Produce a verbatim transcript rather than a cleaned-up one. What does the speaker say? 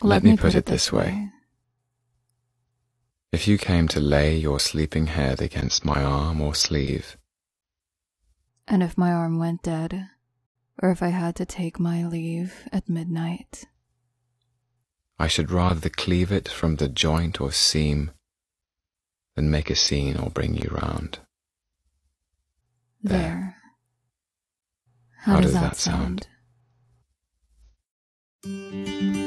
Let me put it this way. If you came to lay your sleeping head against my arm or sleeve, and if my arm went dead, or if I had to take my leave at midnight, I should rather cleave it from the joint or seam than make a scene or bring you round. There. there. How, How does, does that sound? sound?